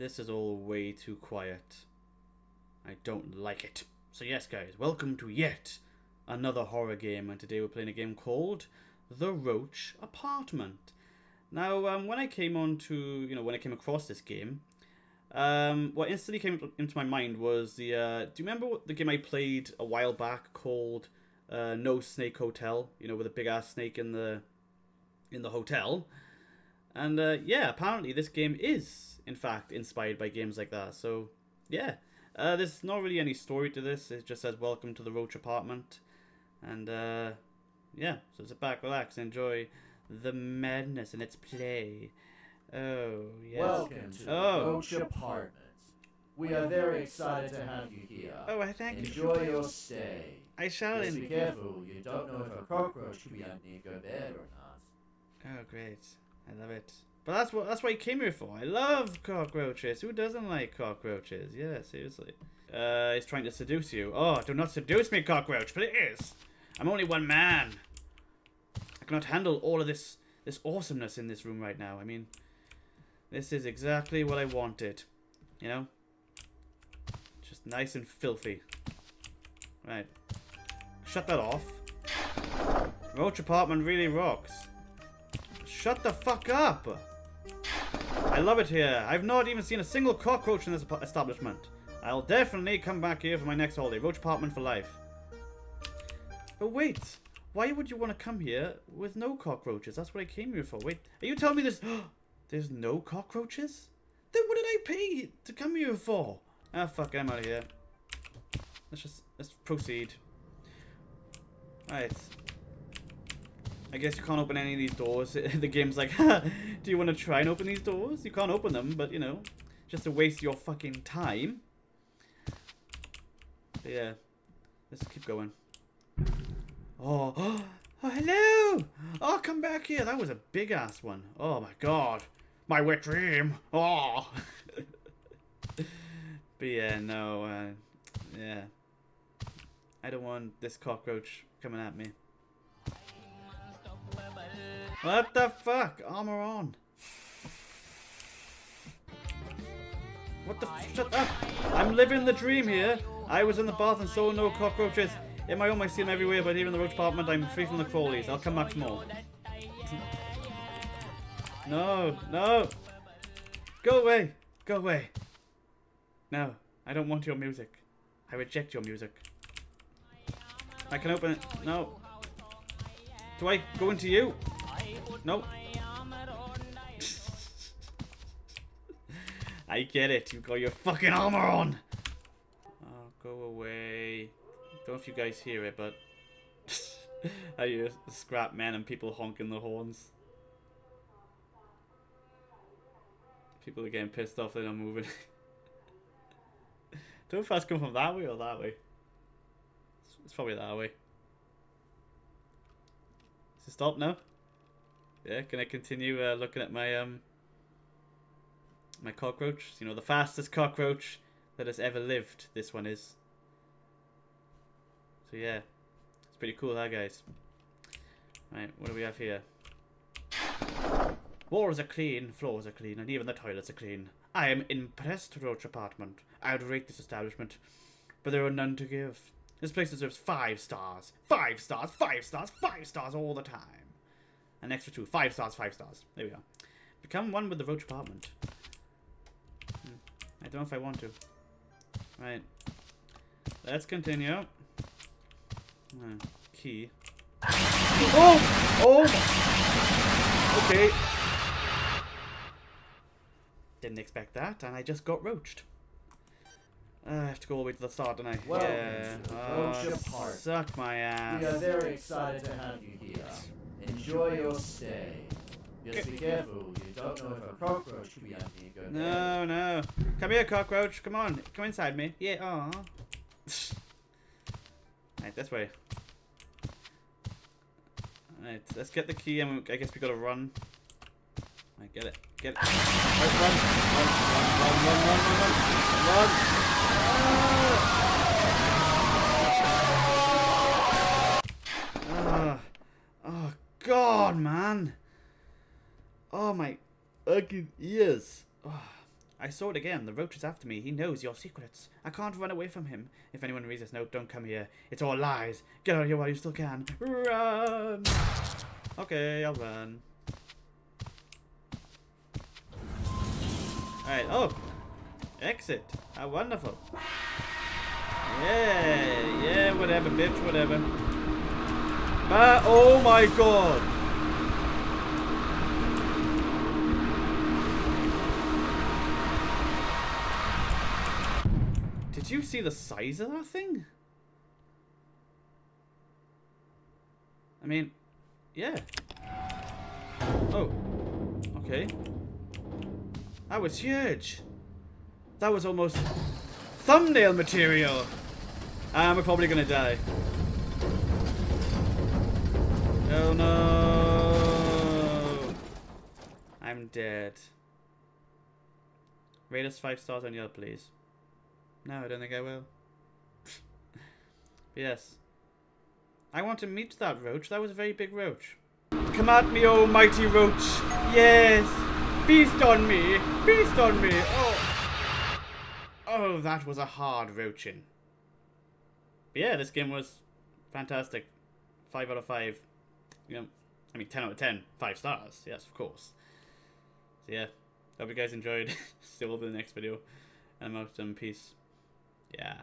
This is all way too quiet. I don't like it. So yes, guys, welcome to yet another horror game, and today we're playing a game called The Roach Apartment. Now, when I came across this game, what instantly came into my mind was the, do you remember what the game I played a while back called No Snake Hotel? You know, with a big ass snake in the hotel. And yeah, apparently this game is, in fact, inspired by games like that. So yeah, there's not really any story to this. It just says, welcome to the Roach Apartment. And yeah, so sit back, relax, enjoy the madness, and let's play. Oh, yes. Welcome to the Roach Apartment. We are very excited to have you here. Oh, I thank you. Enjoy your stay. I shall. Just be careful. You don't know if a cockroach could be underneath your bed or not. Oh, great. I love it. But that's what I came here for. I love cockroaches. Who doesn't like cockroaches? Yeah, seriously. He's trying to seduce you. Oh, do not seduce me, cockroach, please. I'm only one man. I cannot handle all of this awesomeness in this room right now. I mean, this is exactly what I wanted, you know? Just nice and filthy. Right. Shut that off. Roach Apartment really rocks. Shut the fuck up! I love it here. I've not even seen a single cockroach in this establishment. I'll definitely come back here for my next holiday. Roach Apartment for life. But wait. Why would you want to come here with no cockroaches? That's what I came here for. Wait, are you telling me this... There's no cockroaches? Then what did I pay to come here for? Ah, fuck, I'm out of here. Let's proceed. Alright. I guess you can't open any of these doors. The game's like, do you want to try and open these doors? You can't open them, but, you know, just to waste your fucking time. But yeah. Let's keep going. Oh, oh, hello! Oh, come back here. That was a big-ass one. Oh, my God. My wet dream. Oh. But, yeah, no. Yeah. I don't want this cockroach coming at me. What the fuck? Armor on. What the f... Shut up. I'm living the dream here. I was in the bath and saw no cockroaches. In my home, I see them everywhere, but here in the Roach Apartment, I'm free from the crawlies. I'll come back for more. No, no. Go away. Go away. No, I don't want your music. I reject your music. I can open it. No. Do I go into you? No. I get it. You got your fucking armor on. Oh, go away. Don't know if you guys hear it, but I hear scrap men and people honking the horns. People are getting pissed off they're not moving. Don't know if that's come from that way or that way. It's probably that way. Does it stop now? Yeah, can I continue looking at my my cockroach? You know, the fastest cockroach that has ever lived, this one is. So yeah, it's pretty cool, huh, guys? Right, what do we have here? Walls are clean, floors are clean, and even the toilets are clean. I am impressed, Roach Apartment. I would rate this establishment, but there are none to give. This place deserves 5 stars. 5 stars, 5 stars, 5 stars all the time. An extra 2. 5 stars, 5 stars. There we are. Become one with the Roach Apartment. I don't know if I want to. Right. Let's continue. Key. Oh! Oh! Okay. Didn't expect that, and I just got roached. I have to go all the way to the start, don't I? Well, yeah. Oh, suck my ass. We are very excited to have you here. Enjoy your stay. Just be careful. You don't know if a cockroach could be underneath your bed. No, no. Come here, cockroach. Come on. Come inside me. Yeah. Aww. Right, this way. Alright, let's get the key and I guess we gotta run. Alright, get it. Get it. Right, run. Oh, God, man. Oh, my fucking ears. Oh. I saw it again. The Roach is after me. He knows your secrets. I can't run away from him. If anyone reads this note, don't come here. It's all lies. Get out of here while you still can. Run! Okay, I'll run. Alright, oh! Exit! How wonderful! Yeah, yeah, whatever, bitch, whatever. But, oh my god! Did you see the size of that thing? I mean, yeah. Oh, okay. That was huge. That was almost thumbnail material. And we're probably gonna die. Oh no! I'm dead. Rate us 5 stars on Yelp, please. No, I don't think I will. Yes. I want to meet that roach. That was a very big roach. Come at me, oh mighty roach. Yes. Feast on me. Feast on me. Oh. Oh, that was a hard roaching. But yeah, this game was fantastic. 5 out of 5. You know, I mean, 10 out of 10. 5 stars. Yes, of course. So yeah. Hope you guys enjoyed. See you all in the next video. And I'm out. Peace. Yeah.